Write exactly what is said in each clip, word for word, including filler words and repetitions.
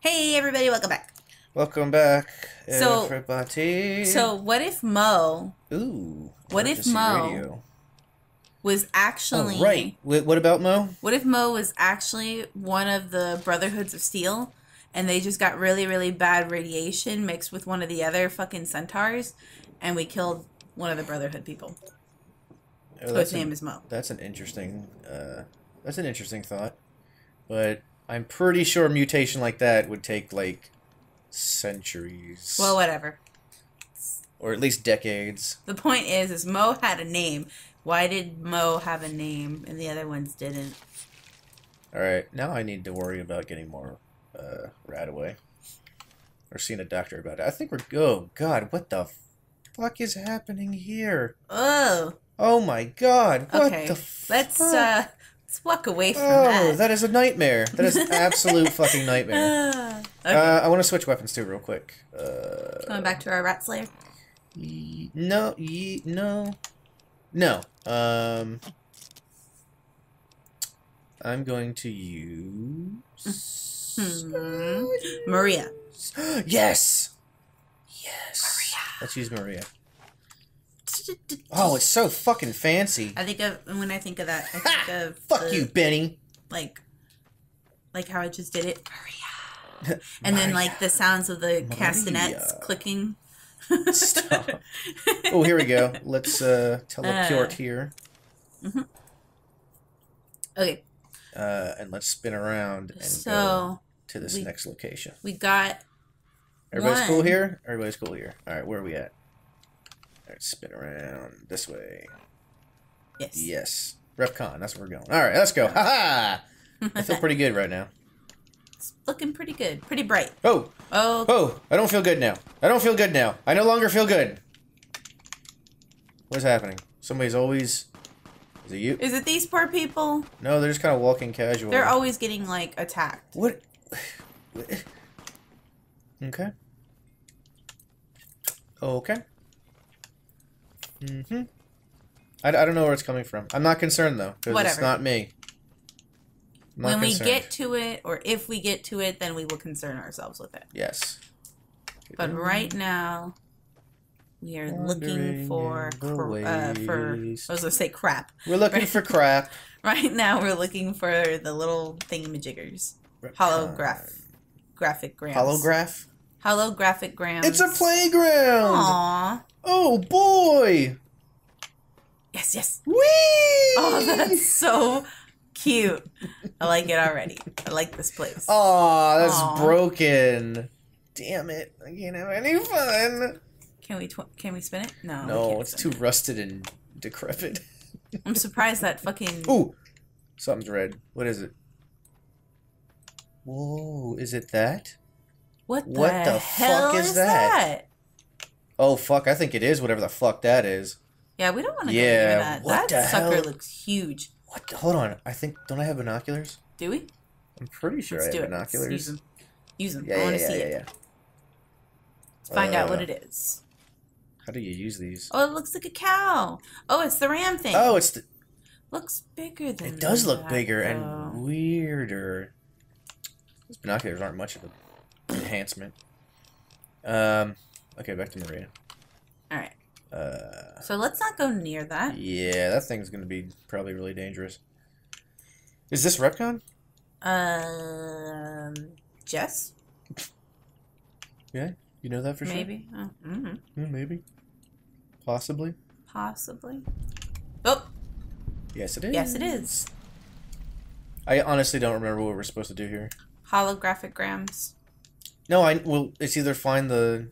Hey everybody, welcome back. Welcome back, so, everybody. So what if Moe... Ooh. What if Moe radio. was actually... Oh, right. Wait, what about Moe? What if Moe was actually one of the Brotherhoods of Steel, and they just got really, really bad radiation mixed with one of the other fucking centaurs, and we killed one of the Brotherhood people? Oh, so his name an, is Moe. That's an interesting... Uh, that's an interesting thought. But I'm pretty sure mutation like that would take, like... centuries. Well, whatever. Or at least decades. The point is, is Moe had a name. Why did Moe have a name and the other ones didn't? Alright, now I need to worry about getting more uh, Radaway. Or seeing a doctor about it. I think we're... Oh, God, what the fuck is happening here? Oh! Oh, my God, what okay. the fuck? Let's, uh, let's walk away from oh, that. Oh, that is a nightmare. That is an absolute fucking nightmare. Okay. Uh, I want to switch weapons too, real quick. Uh, Going back to our Rat Slayer. Ye no, ye no, no. Um, I'm going to use mm-hmm. Maria. Yes, yes. Maria. Let's use Maria. Oh, it's so fucking fancy. I think of when I think of that. I think ha! of fuck the, you, Benny. Like, like how I just did it, Maria. And Maria. Then, like, the sounds of the Maria. castanets clicking. Stop. Oh, here we go. Let's uh, teleport uh, here. Mm-hmm. Okay. Uh, and let's spin around and so go to this we, next location. We got Everybody's one. cool here? Everybody's cool here. All right, where are we at? All right, spin around this way. Yes. Yes. RepConn, that's where we're going. All right, let's go. Ha-ha! I feel pretty good right now. It's looking pretty good. Pretty bright. Oh. Oh. Oh. I don't feel good now. I don't feel good now. I no longer feel good. What's happening? Somebody's always... Is it you? Is it these poor people? No, they're just kind of walking casual. They're always getting, like, attacked. What? Okay. Okay. Mm-hmm. I, I don't know where it's coming from. I'm not concerned, though, because it's not me. Not when concerned. we get to it, or if we get to it, then we will concern ourselves with it. Yes. But right now, we are Wandering looking for cr uh, for. I was gonna say crap. We're looking right, for crap. Right now, we're looking for the little thingamajiggers. Holograph, graphic grams. Holograph. Holographic grams. It's a playground. Aww. Oh boy. Yes, yes. Whee! Oh, that's so cute. I like it already. I like this place. Aw, that's Aww. broken. Damn it. I can't have any fun. Can we tw can we spin it? No. No, it's too it. rusted and decrepit. I'm surprised that fucking... Ooh! Something's red. What is it? Whoa, is it that? What the, what the hell fuck is, is that? that? Oh, fuck. I think it is whatever the fuck that is. Yeah, we don't want to yeah, go near that. That sucker hell? looks huge. What? Hold on. I think... Don't I have binoculars? Do we? I'm pretty sure Let's I have binoculars. Let's use them. Use them. Yeah, I yeah, want to yeah, see yeah, it. Yeah. Let's find uh, out what it is. How do you use these? Oh, it looks like a cow. Oh, it's the ram thing. Oh, it's the... Looks bigger than It does look bigger though. and weirder. Those binoculars aren't much of an enhancement. Um, okay, back to Maria. All right. Uh, so let's not go near that. Yeah, that thing's going to be probably really dangerous. Is this RepConn? Um, Jess? Yeah, you know that for maybe. sure? Maybe. Oh, mm-hmm. yeah, maybe. Possibly. Possibly. Oh! Yes, it is. Yes, it is. I honestly don't remember what we're supposed to do here. Holographic grams. No, I... Well, it's either find the...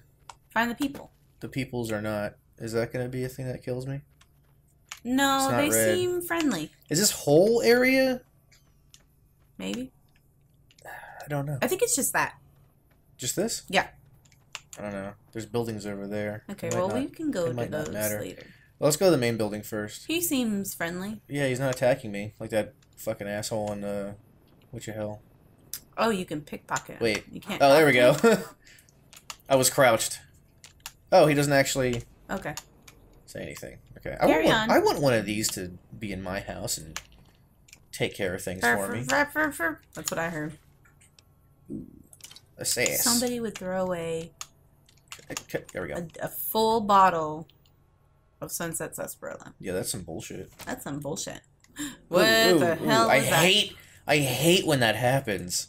Find the people. The peoples or not. Is that going to be a thing that kills me? No, they red. seem friendly. Is this whole area? Maybe. I don't know. I think it's just that. Just this? Yeah. I don't know. There's buildings over there. Okay, well, not, we can go to those later. Well, let's go to the main building first. He seems friendly. Yeah, he's not attacking me like that fucking asshole in, uh, what the hell? Oh, you can pickpocket. Wait. You can't. Oh, there we go. I was crouched. Oh, he doesn't actually. Okay. Say anything. Okay. I Carry want one, on. I want one of these to be in my house and take care of things burp, for me. Burp, burp, burp. That's what I heard. Ooh, assess. Somebody would throw away. There we go. A, a full bottle of Sunset Sarsaparilla. Yeah, that's some bullshit. That's some bullshit. What ooh, the ooh, hell ooh. is I that? I hate. I hate when that happens.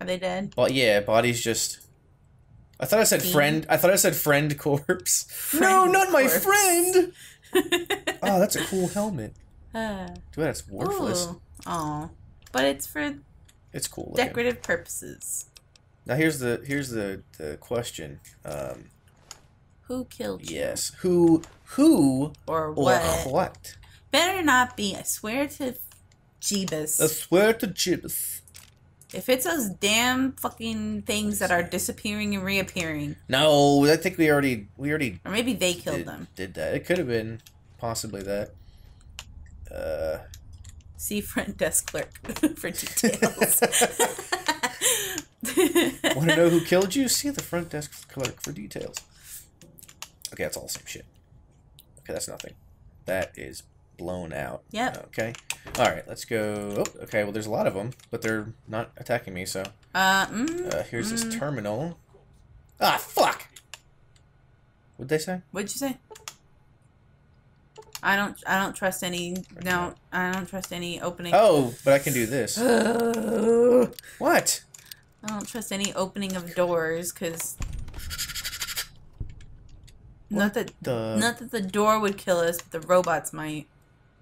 Are they dead? But yeah, bodies just. I thought I said Steam. friend. I thought I said friend corpse. Friend no, not corpse. my friend. Oh, that's a cool helmet. Uh, Dude, that's worthless. Oh, but it's for. It's cool. Decorative looking. purposes. Now here's the here's the the question. Um, who killed you? Yes. Who who or what? Or what? Better not be. I swear to Jeebus. I swear to Jeebus. If it's those damn fucking things that are disappearing and reappearing. No, I think we already we already. Or maybe they killed did, them. Did that? It could have been possibly that. Uh. See front desk clerk for details. Want to know who killed you? See the front desk clerk for details. Okay, that's all the same shit. Okay, that's nothing. That is blown out. Yep. Okay. All right, let's go. Oh, okay, well, there's a lot of them, but they're not attacking me, so. Uh, mm, uh Here's mm. this terminal. Ah, fuck! What'd they say? What'd you say? I don't I don't trust any okay. no I don't trust any opening. Oh, but I can do this. Uh, what? I don't trust any opening of doors cuz not that the... not that the door would kill us, but the robots might.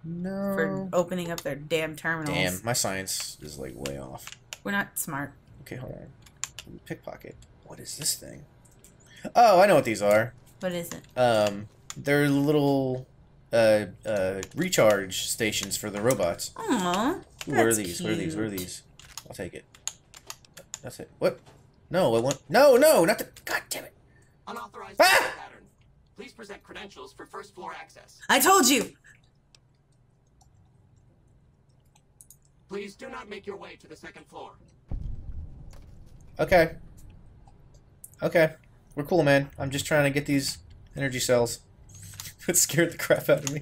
No. For opening up their damn terminals. Damn, my science is like way off. We're not smart. Okay, hold on. Let me pickpocket. What is this thing? Oh, I know what these are. What is it? Um, they're little Uh, uh, recharge stations for the robots. Aww, that's Where are these? Cute. Where are these? Where are these? I'll take it. That's it. What? No, I want. No, no, not the. God damn it! Unauthorized ah! pattern. Please present credentials for first floor access. I told you. Please do not make your way to the second floor. Okay. Okay, we're cool, man. I'm just trying to get these energy cells. It scared the crap out of me.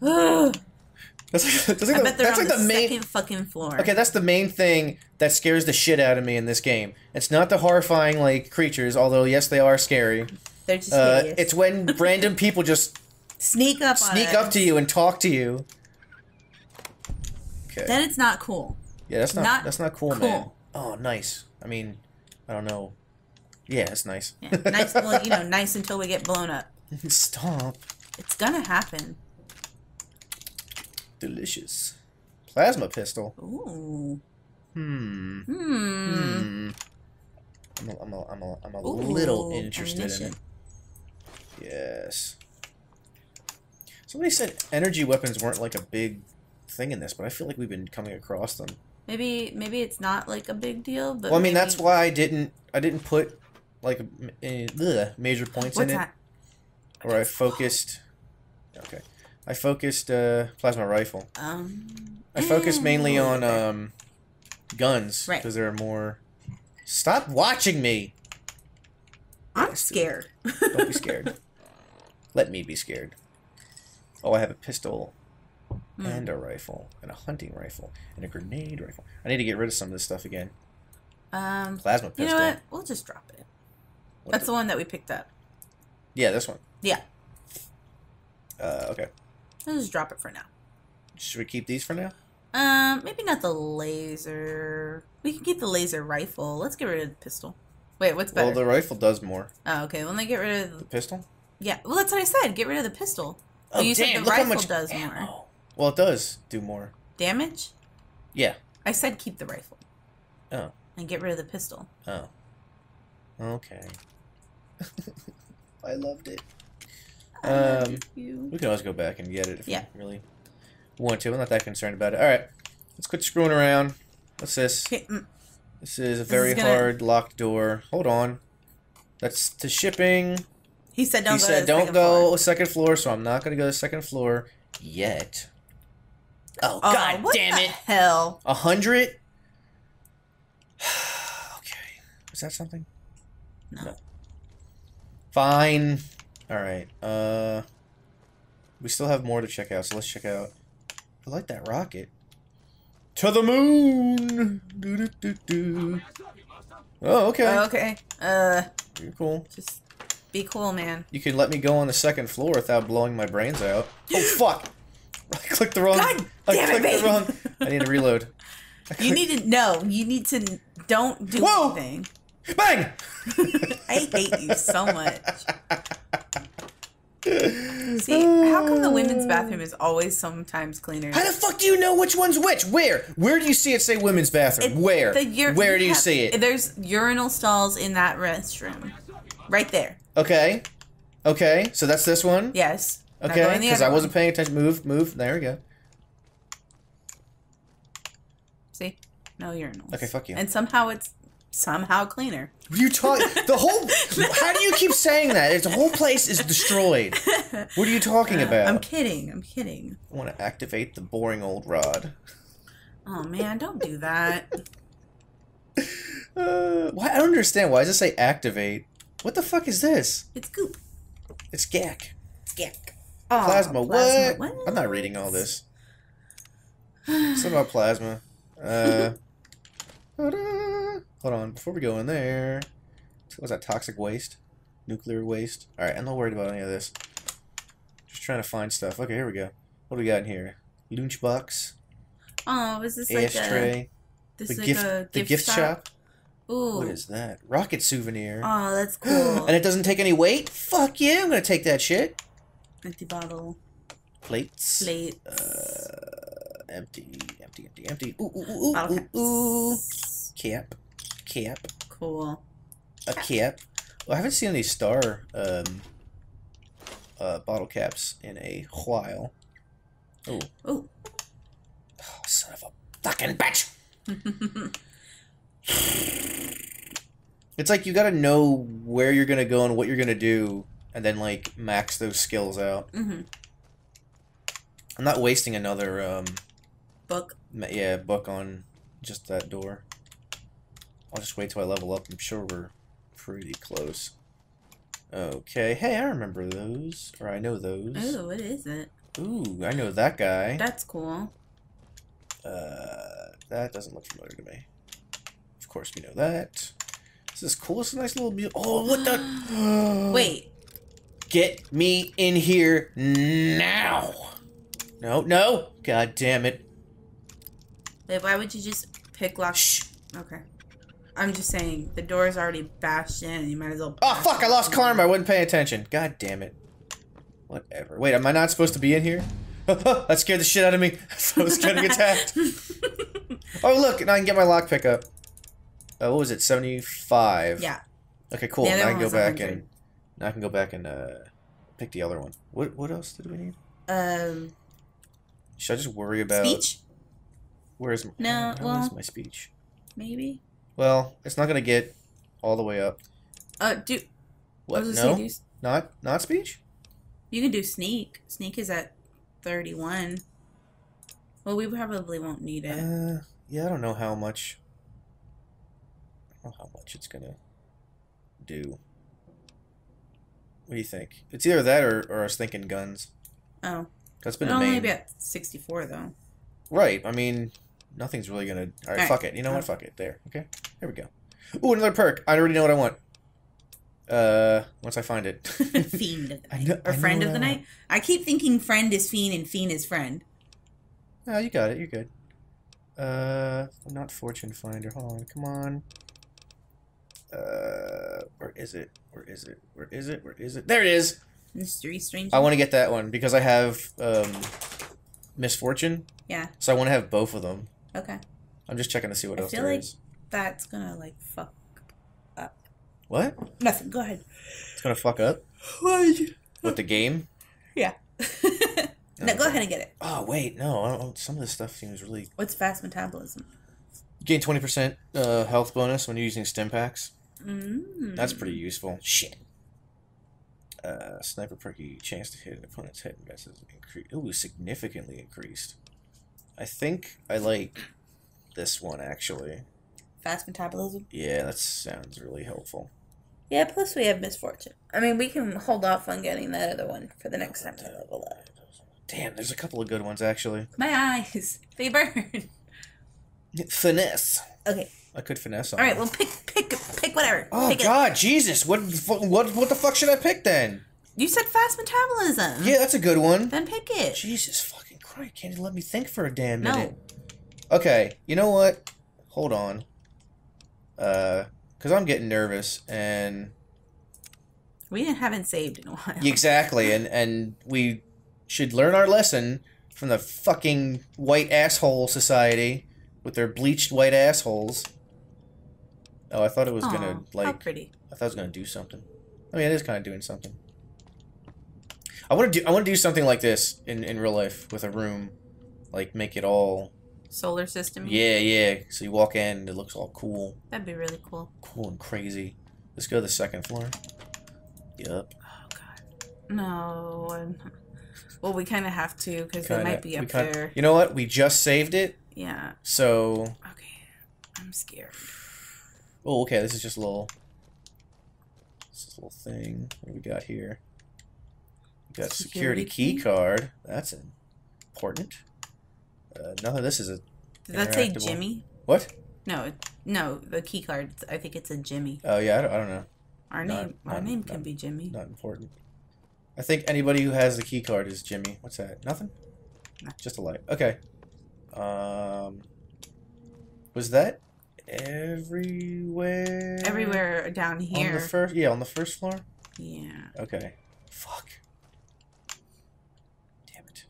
That's like, that's like I the, bet they're that's on like the, the main, second fucking floor. Okay, that's the main thing that scares the shit out of me in this game. It's not the horrifying like creatures, although yes, they are scary. They're just uh, hideous. It's when random people just sneak up, sneak on up us. to you and talk to you. Okay. Then it's not cool. Yeah, that's not, not that's not cool, cool, man. Oh, nice. I mean, I don't know. Yeah, it's nice. Yeah, nice. Well, you know, nice until we get blown up. Stop. It's gonna happen. Delicious. Plasma pistol. Ooh. Hmm. Hmm. I'm a, I'm a, I'm a, I'm a Ooh, little interested ammunition. in it. Yes. Somebody said energy weapons weren't like a big thing in this, but I feel like we've been coming across them. Maybe maybe it's not like a big deal, but Well, I mean maybe... that's why I didn't I didn't put like uh, major points What's in that? it. Or I focused, okay, I focused uh, plasma rifle. Um, I focused mainly on um, guns because right. there are more. Stop watching me. I'm scared. Don't be scared. Let me be scared. Oh, I have a pistol, mm. and a rifle, and a hunting rifle, and a grenade rifle. I need to get rid of some of this stuff again. Um, plasma pistol. You know what? We'll just drop it. What That's the, the one that we picked up. Yeah, this one. Yeah. Uh, okay. Let's just drop it for now. Should we keep these for now? Um, maybe not the laser. We can keep the laser rifle. Let's get rid of the pistol. Wait, what's better? Well, the rifle does more. Oh, okay. Well, then get rid of the, the pistol. Yeah. Well, that's what I said. Get rid of the pistol. Oh, you damn, said the look rifle how much does ammo. more. Well, it does do more damage. Yeah. I said keep the rifle. Oh. And get rid of the pistol. Oh. Okay. I loved it. I um, loved you. We can always go back and get it if yeah. we really want to. I'm not that concerned about it. All right, let's quit screwing around. What's this? Okay. This is a very is gonna... hard locked door. Hold on. That's to shipping. He said don't he go. He said to the don't second go floor. second floor. So I'm not going to go to the second floor yet. Oh, oh God damn it! What the hell? A hundred. Is that something? No. no. Fine. Alright. Uh, we still have more to check out, so let's check out. I like that rocket. To the moon! Do, do, do, do. Oh, okay. Oh, okay. Uh, You're cool. Just be cool, man. You can let me go on the second floor without blowing my brains out. Oh, fuck! I clicked the wrong... God I damn clicked it, the wrong... I need to reload. You need to... No, you need to... Don't do Whoa! anything. Bang! I hate you so much. See, how come the women's bathroom is always sometimes cleaner? How the fuck do you know which one's which? Where? Where do you see it say women's bathroom? It, Where? Where do you, you have, see it? There's urinal stalls in that restroom. Right there. Okay. Okay. So that's this one? Yes. Okay. Because I wasn't paying attention. Move, move. There we go. See? No urinals. Okay, fuck you. And somehow it's somehow cleaner. You talk the whole. How do you keep saying that? The whole place is destroyed. What are you talking uh, about? I'm kidding. I'm kidding. I want to activate the boring old rod. Oh man, don't do that. uh, why? I don't understand. Why does it say activate? What the fuck is this? It's goop. It's gack. It's gack. Oh, plasma. Plasma. What? what? I'm not reading all this. Something about plasma. Uh. Hold on, before we go in there, what was that, toxic waste? Nuclear waste? Alright, I'm not worried about any of this. Just trying to find stuff. Okay, here we go. What do we got in here? Lunchbox. Oh, is this like a... This is like a gift, gift shop? Ooh. What is that? Rocket souvenir. Oh, that's cool. And it doesn't take any weight? Fuck yeah, I'm gonna take that shit. Empty bottle. Plates. Plates. Uh, empty, empty, empty, empty. Ooh, ooh, ooh, ooh, ooh, ooh. Camp. Cap. Cool. A cap. Well, I haven't seen any star um, uh, bottle caps in a while. Ooh. Ooh. Oh, son of a fucking bitch! It's like you gotta know where you're gonna go and what you're gonna do, and then, like, max those skills out. Mm-hmm. I'm not wasting another... Um, book? Yeah, book on just that door. I'll just wait till I level up. I'm sure we're pretty close. Okay. Hey, I remember those. Or I know those. Ooh, what is it? Ooh, I know that guy. That's cool. Uh, that doesn't look familiar to me. Of course we know that. This is cool. It's a nice little mu- Oh, what the- Wait. Get me in here now! No, no! God damn it. Wait, why would you just pick lock- Shh! Okay. I'm just saying, the door is already bashed in, and you might as well... Oh, fuck! I lost karma! I wasn't paying attention. God damn it. Whatever. Wait, am I not supposed to be in here? That scared the shit out of me. I was getting attacked. Oh, look! Now I can get my lockpick up. Uh, what was it? seventy-five? Yeah. Okay, cool. Now I can go back and... Now I can go back and, uh... pick the other one. What, what else did we need? Um... Should I just worry about... Speech? Where's my... No, well... Where's my speech? Maybe... Well, it's not gonna get all the way up. Uh, do what? No, say, do, not not speech. You can do sneak. Sneak is at thirty-one. Well, we probably won't need it. Uh, yeah, I don't know how much. I don't know how much it's gonna do. What do you think? It's either that or, or I was thinking guns. Oh, that's been the main. Only be at sixty-four though. Right. I mean. Nothing's really gonna... Alright, all right. Fuck it. You know what? Fuck it. There. Okay? There we go. Ooh, another perk! I already know what I want. Uh, once I find it. Fiend of the night. Know, or I friend of the I night? Want. I keep thinking friend is fiend and fiend is friend. Oh, you got it. You're good. Uh, not fortune finder. Hold on. Come on. Uh, where is it? Where is it? Where is it? Where is it? There it is! Mystery stranger. I want to get that one because I have, um, misfortune. Yeah. So I want to have both of them. Okay. I'm just checking to see what I else feel there like is. That's gonna like fuck up. What? Nothing. Go ahead. It's gonna fuck up. With the game? Yeah. no, no, go ahead and get it. Oh wait, no. I don't, some of this stuff seems really. What's fast metabolism? You gain twenty percent uh, health bonus when you're using stim packs. Mm. That's pretty useful. Shit. Uh, sniper perky chance to hit an opponent's head misses increased. Ooh, significantly increased. I think I like this one, actually. fast metabolism. Yeah, that sounds really helpful. Yeah, plus we have misfortune. I mean, we can hold off on getting that other one for the next time we level up. Damn, there's a couple of good ones, actually. My eyes. They burn. Finesse. Okay. I could finesse on All right, them. well, pick, pick, pick whatever. Oh, pick God, it. Jesus. What, what, what the fuck should I pick, then? You said fast metabolism. Yeah, that's a good one. Then pick it. Jesus fucking Christ. Can't you let me think for a damn minute? No. Okay, you know what? Hold on. Uh... Because I'm getting nervous, and... We haven't saved in a while. Exactly, and, and we should learn our lesson from the fucking white asshole society with their bleached white assholes. Oh, I thought it was Aww, gonna, like... How pretty. I thought it was gonna do something. I mean, it is kind of doing something. I want to do I want to do something like this in, in real life with a room. Like, make it all... Solar system. Yeah, yeah. So you walk in, and it looks all cool. That'd be really cool. Cool and crazy. Let's go to the second floor. Yup. Oh God. No. Well, we kind of have to because they might be up there. You know what? We just saved it. Yeah. So. Okay. I'm scared. Oh, okay. This is just a little. This is a little thing. What do we got here? We got security, security key, key card. That's important. Uh, none of this is a. Did that say Jimmy? What? No, no. The key card. I think it's a Jimmy. Oh yeah, I don't, I don't know. Our not, name, not, our name not, can not, be Jimmy. Not important. I think anybody who has the key card is Jimmy. What's that? Nothing. No. Just a light. Okay. Um. Was that everywhere? Everywhere down here. On the first, yeah, on the first floor. Yeah. Okay. Fuck. Damn it.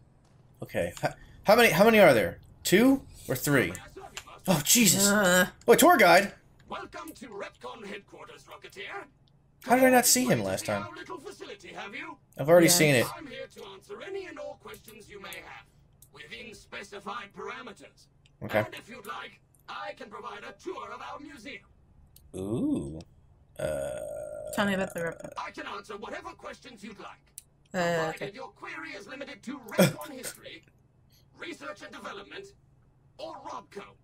Okay. I How many? How many are there? Two or three? Oh Jesus! Uh, oh, tour guide. Welcome to RepConn headquarters, Rocketeer. How did I not see him last time? Facility, have you? I've already yes. seen it. I'm here to answer any and all questions you may have within specified parameters. Okay. And if you'd like, I can provide a tour of our museum. Ooh. Uh. Tell me about the RepConn. I can answer whatever questions you'd like, provided uh, okay. your query is limited to RepConn history. Research and development, or Robco.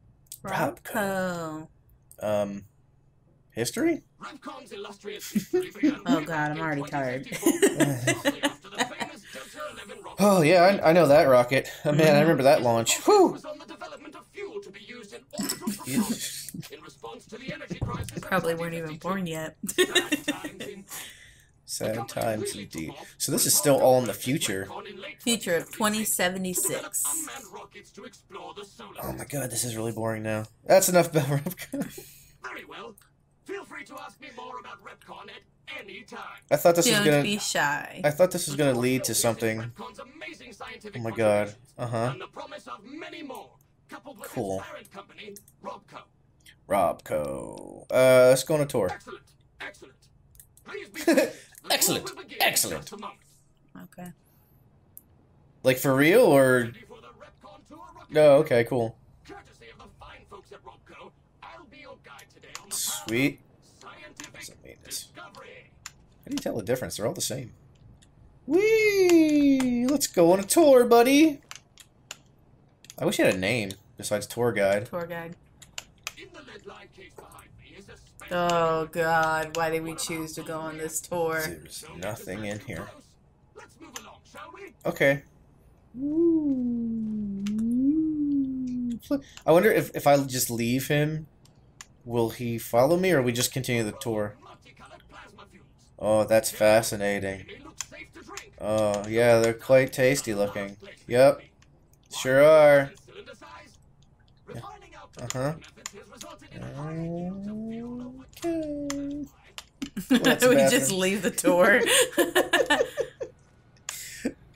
Robco. Um, history? RepConn's illustrious history began oh god, I'm already tired. After the famous Delta eleven rocket. Oh yeah, I, I know that rocket. Oh, man, I remember that launch. Whew. Was on the development of fuel to be used in orbital propulsion in response to the energy crisis. Probably weren't even born yet. Sad times indeed. So this is still all in the future. Future of twenty seventy-six. Oh my god, this is really boring now. That's enough about RepConn. Very well. Feel free to ask me more about RepConn at any time. I thought this was gonna be shy. I thought this was gonna lead to something. Oh my god. Uh huh. Cool. Robco. Uh, let's go on a tour. Excellent. Excellent. Excellent. Excellent. Okay. Like for real or no? Oh, okay, cool. Sweet. How do you tell the difference? They're all the same. Whee! Let's go on a tour, buddy. I wish you had a name besides tour guide. Tour guide. In the lead line case behind me is a Oh god, why did we choose to go on this tour? There's nothing in here. Let's move along, shall we? Okay. I wonder if, if I just leave him, will he follow me or we just continue the tour? Oh, that's fascinating. Oh, yeah, they're quite tasty looking. Yep. Sure are. Uh-huh. Okay. Well, we just leave the tour.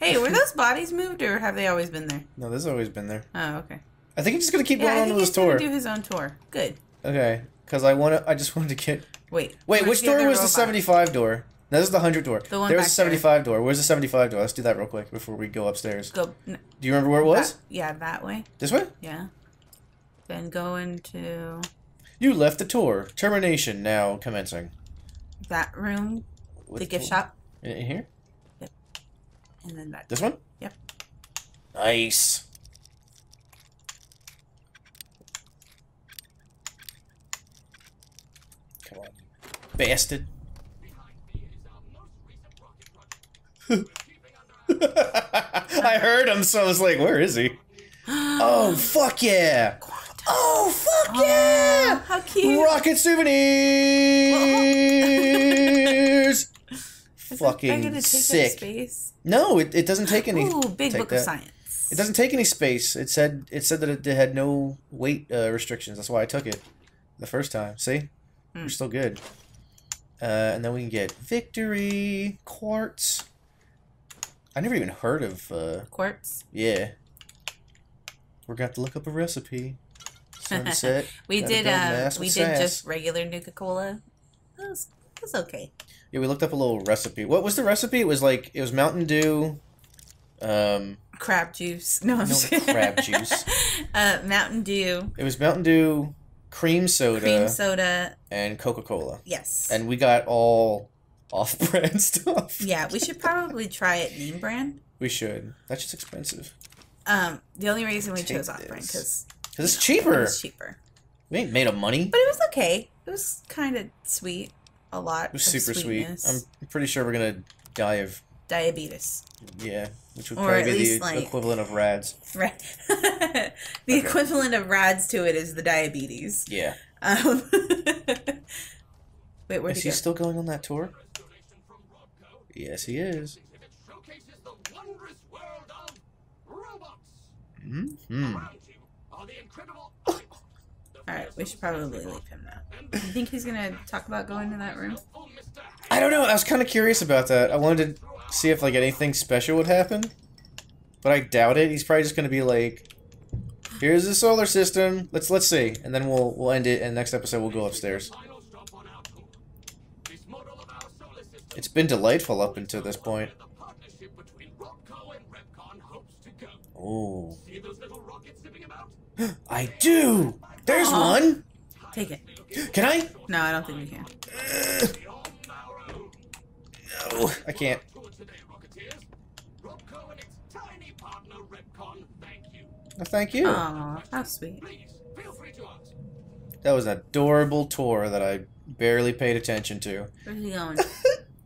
Hey, were those bodies moved or have they always been there? No, this has always been there. Oh, okay. I think I'm just gonna keep yeah, going on with this tour. Do his own tour. Good. Okay, because I want to. I just wanted to get. Wait. Wait. Which door was the seventy-five door? No, this is the hundred door. The one there was the seventy-five door. Where's the seventy-five door? Let's do that real quick before we go upstairs. Go. No. Do you remember where it was? That, yeah, that way. This way. Yeah. Then go into. You left the tour. Termination now commencing. That room, What's the gift cool? shop. In, in here? Yep. And then that. This one? Yep. Nice. Come on, bastard. I heard him, so I was like, where is he? Oh, fuck yeah! Oh, fuck yeah! Oh, how cute! Rocket souvenirs! Fucking sick. Space? No, it, it doesn't take any... Ooh, big book that. of science. It doesn't take any space. It said it said that it had no weight uh, restrictions. That's why I took it the first time. See? Mm. We're still good. Uh, and then we can get victory, quartz. I never even heard of... Uh, quartz? Yeah. We're going to have to look up a recipe. Sunset. we did uh, we did sass. just regular Nuka-Cola. That was, that was okay. Yeah, we looked up a little recipe. What was the recipe? It was like, it was Mountain Dew... Um, crab juice. No, I'm no just crab juice. uh, Mountain Dew. It was Mountain Dew, cream soda, cream soda, and Coca-Cola. Yes. And we got all off-brand stuff. Yeah, we should probably try it name brand. We should. That's just expensive. Um, the only reason we Take chose off-brand because because it's know, cheaper. It's cheaper. We ain't made of money. But it was okay. It was kind of sweet. A lot. It was of super sweetness. sweet. I'm pretty sure we're gonna die of diabetes. Yeah. Which would or probably be the like, equivalent of rads. Right. the okay. equivalent of rads to it is the diabetes. Yeah. Um, Wait, where is he go? still going on that tour? Yes, he is. Mm-hmm. Alright, we should probably leave him now. You think he's going to talk about going to that room? I don't know. I was kind of curious about that. I wanted to see if like anything special would happen, but I doubt it. He's probably just gonna be like, "Here's the solar system. Let's let's see," and then we'll we'll end it. And next episode we'll go upstairs. It's been delightful up until this point. Oh, I do. There's oh. one. Take it. Can I? No, I don't think you can. No, I can't. Robco and its tiny partner RepConn, thank you. Oh, thank you. Aw, how sweet. Please feel free to ask. That was an adorable tour that I barely paid attention to. Where's he going?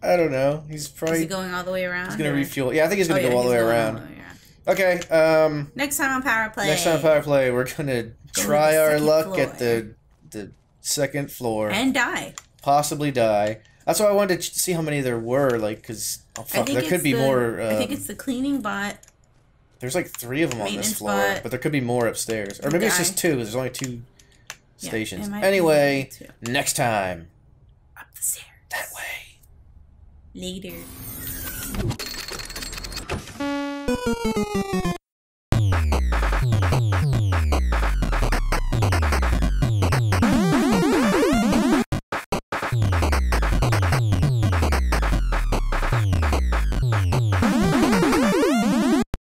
I don't know. He's probably... Is he going all the way around? He's going to refuel. Yeah, I think he's going to oh, go yeah, all, the going all the way around. Okay, um... Next time on Power Play. Next time on Power Play, we're going to try our luck floor. at the, the second floor. And die. Possibly die. That's why I wanted to see how many there were, like, because oh, fuck, there could be the, more. Um, I think it's the cleaning bot. There's like three of them on this floor, bot, but there could be more upstairs, or maybe die. it's just two. There's only two yeah, stations. Anyway, next time. Up the stairs. That way. Later.